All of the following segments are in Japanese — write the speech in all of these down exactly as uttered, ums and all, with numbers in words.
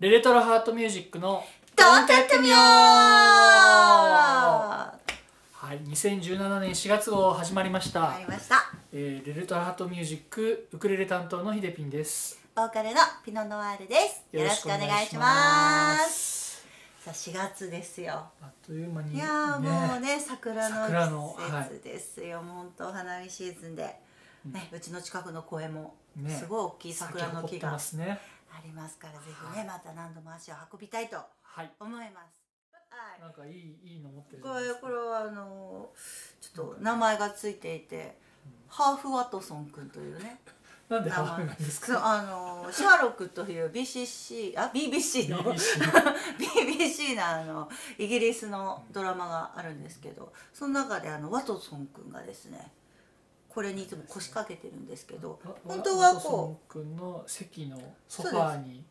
レレトロハートミュージックのドンテッドミョー、はい、にせんじゅうななねんしがつ号始まりました。始まりました、えー、レレトロハートミュージックウクレレ担当のヒデピンです。ボーカルのピノノワールです。よろしくお願いします。さあしがつですよ。あっという間に、ね、いやもうね桜の季節ですよ。ほんと、はい、お花見シーズンで、ね、うちの近くの公園もすごい大きい桜の木が、ね、ありますから、ぜひねまた何度も足を運びたいと思います。はい、なんかいいいいの持ってるじゃないですか。これはあのちょっと名前がついていて、ハーフ・ワトソン君というね。なんでハーフなんですか。あのシャーロックという ビービーシー あ ビービーシー の ビービーシー のあのイギリスのドラマがあるんですけど、その中であのワトソン君がですね、これにいつも腰掛けてるんですけど、本当はこうワトソン君の席のソファーに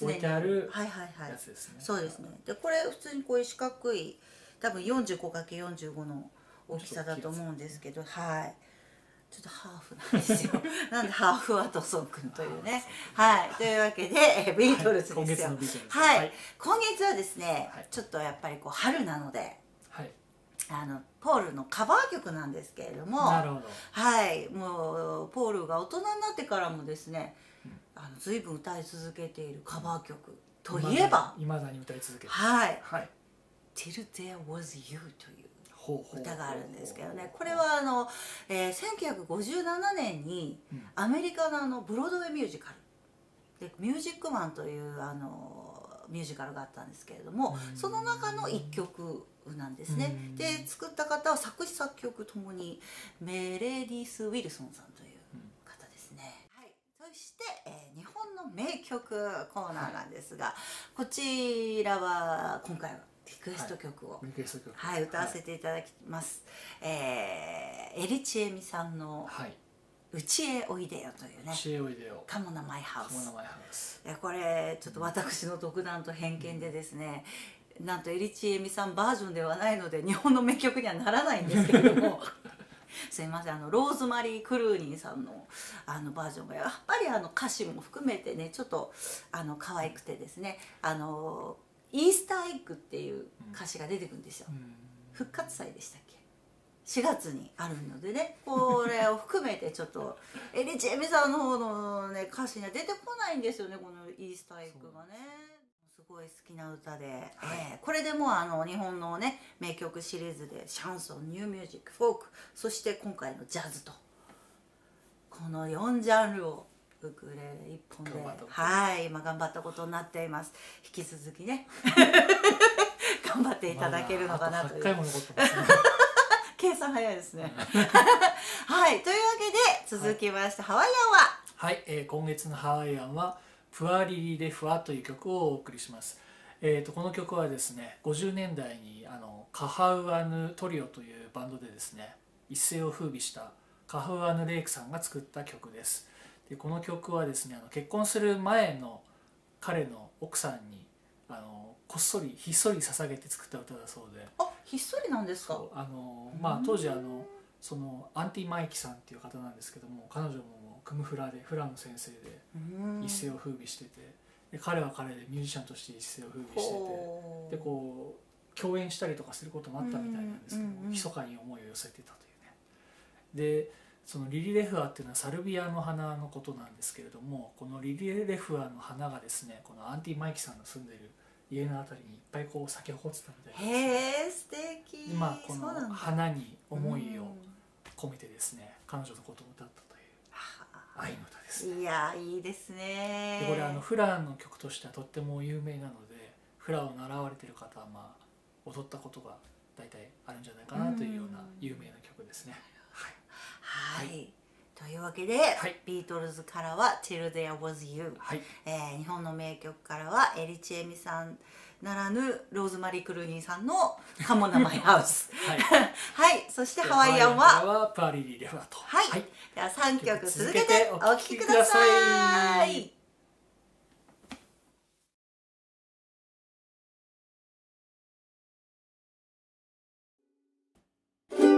置いてあるやつですね。そうですね。でこれ普通にこういう四角い、多分 よんじゅうごかけるよんじゅうご の大きさだと思うんですけど、はい。ちょっとハーフなんですよ。なんでハーフワトソン君というね。はい、というわけでビートルズですよ。はい、今月はですね、ちょっとやっぱりこう春なので、あのポールのカバー曲なんですけれども、なるほど、はい、もうポールが大人になってからもですね、あの随分歌い続けているカバー曲といえば、いまだに歌い続けて、はい、「Till There Was You」という歌があるんですけどね。これはあの、えー、せんきゅうひゃくごじゅうななねんにアメリカのあのブロードウェイミュージカルで「ミュージックマン」というあのミュージカルがあったんですけれども、その中のいっきょくなんですね。で作った方は作詞作曲ともにメレディス・ウィルソンさんという方ですね。はい、そして、えー、日本の名曲コーナーなんですが、はい、こちらは今回はリクエスト曲を歌わせていただきます。はい、えー、エリチエミさんの、はい、うちへおいでよというね。うちへおいでよ。カモナマイハウス。これちょっと私の独断と偏見でですね、うん、なんとエリチエミさんバージョンではないので日本の名曲にはならないんですけれどもすいません、あのローズマリー・クルーニーさんのあのバージョンがやっぱりあの歌詞も含めてね、ちょっとあの可愛くてですね、あのイースターエッグっていう歌詞が出てくるんですよ。うんうん、復活祭でしたっけ、しがつにあるのでね、これを含めてちょっとエリチエミさんの方の、ね、歌詞には出てこないんですよね、このイースターエッグがね。すごい好きな歌で、はい、えー、これでもうあの日本のね名曲シリーズでシャンソン、ニューミュージック、フォーク、そして今回のジャズと、このよんジャンルをウクレレいっぽんで、はい、今頑張ったことになっています。引き続きね頑張っていただけるのかなという。計算早いですね。はい、というわけで続きまして、はい、ハワイアンは、はい、えー、今月のハワイアンはプアリリレフアという曲をお送りします。えーとこの曲はですね、ごじゅうねんだいにあのカハウアヌトリオというバンドでですね一世を風靡したカハウアヌレイクさんが作った曲です。でこの曲はですね、あの結婚する前の彼の奥さんにあのこっそりひっそり捧げて作った歌だそうで。あ、ひっそりなんですか。あのまあ当時あのそのアンティ・マイキさんっていう方なんですけども、彼女もクムフラでフラの先生で一世を風靡してて、で彼は彼でミュージシャンとして一世を風靡してて、でこう共演したりとかすることもあったみたいなんですけども、密かに思いを寄せてたというね。でそのリリレフアっていうのはサルビアの花のことなんですけれども、このリリレフアの花がですね、このアンティ・マイキさんの住んでる家のあたりにいっぱいこう咲き誇ってたみたいな。へえ、素敵。でまあこの花に思いを込めてですね、彼女のことを歌ったという愛の歌ですね。いやいいですね。でこれあのフラの曲としてはとっても有名なので、フラを習われてる方はまあ踊ったことが大体あるんじゃないかなというような有名な曲ですね。はい、はい、というわけで、はい、ビートルズからは「Till There Was You」、はい、えー、日本の名曲からはエリチエミさんならぬローズマリー・クルーニーさんの「カモナマイハウス」はい、はい、そしてハワイアンは「パリリレフア」と、はい、はい、ではさんきょく続けてお聴きください。There are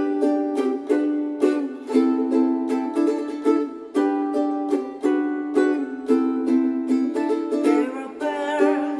birds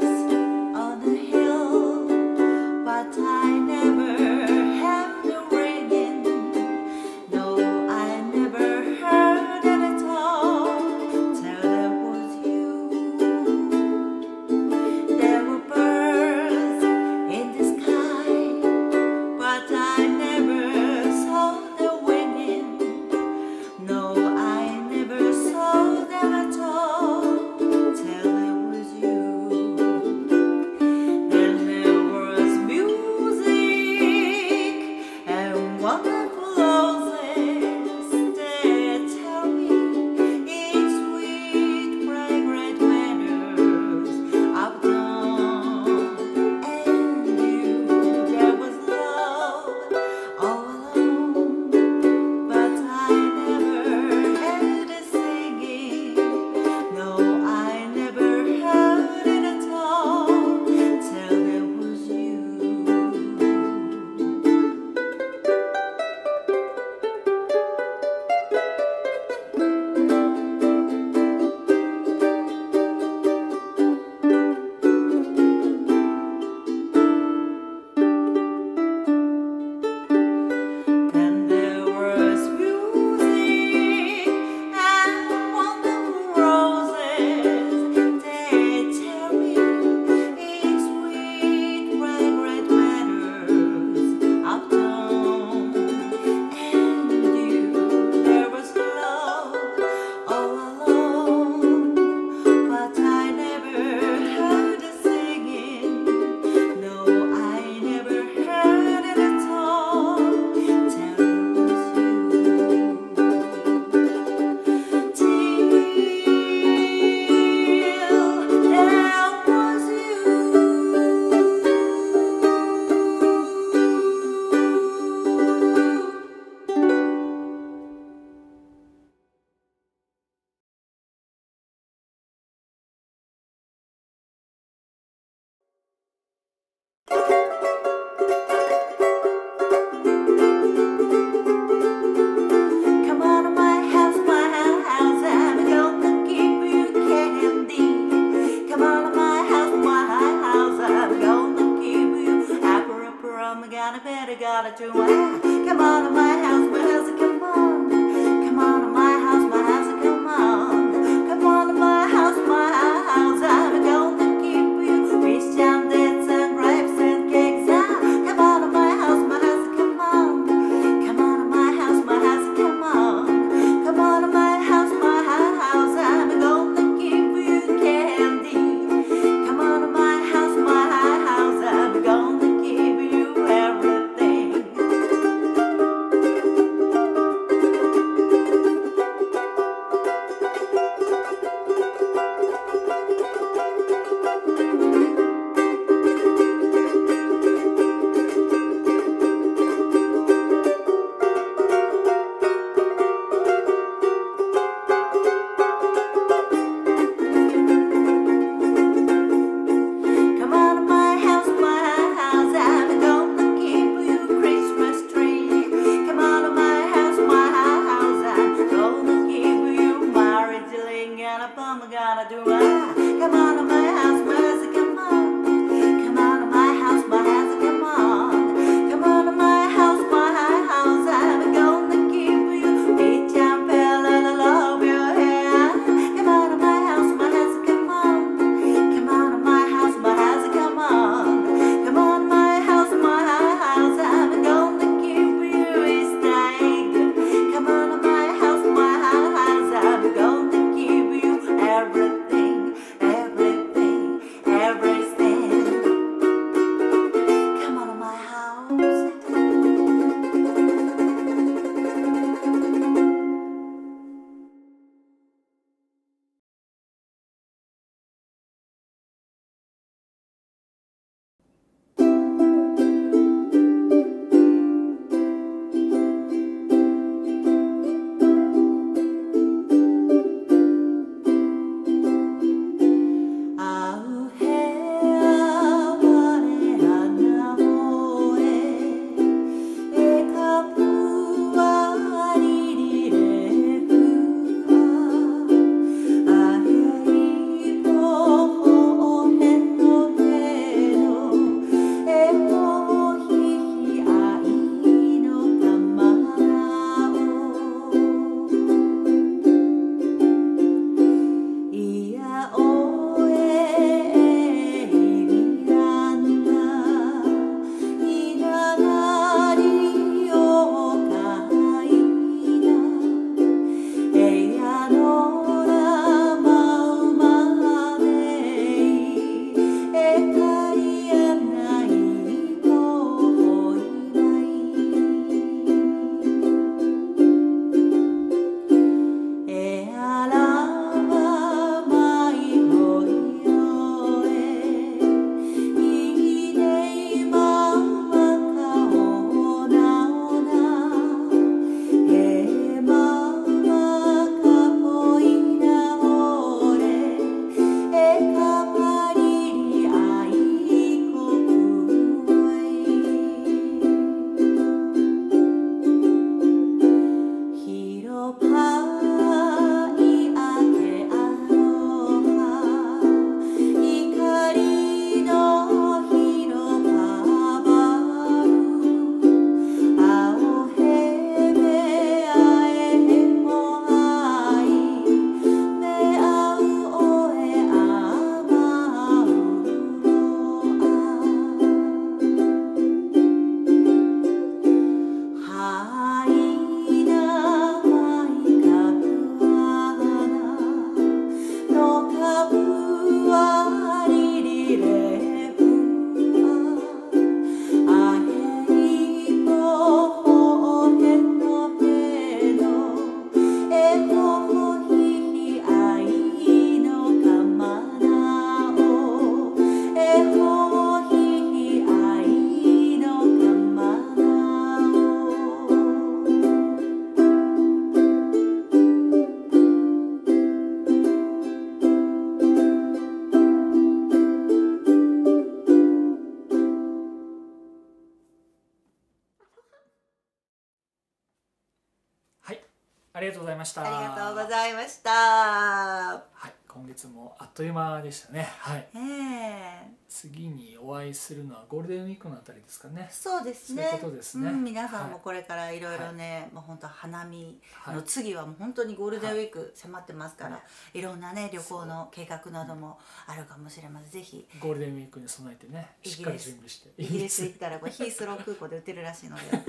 ありがとうございました。ありがとうございました。はい、今月もあっという間でしたね。はい。ええ。次にお会いするのはゴールデンウィークのあたりですかね。そうですね。そういうことですね。皆さんもこれからいろいろね、もう本当花見の次はもう本当にゴールデンウィーク迫ってますから、いろんなね旅行の計画などもあるかもしれません。ぜひゴールデンウィークに備えてね、しっかり準備して。イギリス行ったらこうヒースロー空港で売ってるらしいので。ぜ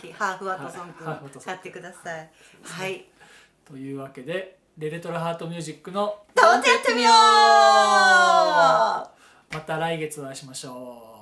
ひハーフワトソン君を買ってください。はい、というわけでレレトロハートミュージックの「とんとやってみよう！」また来月お会いしましょう。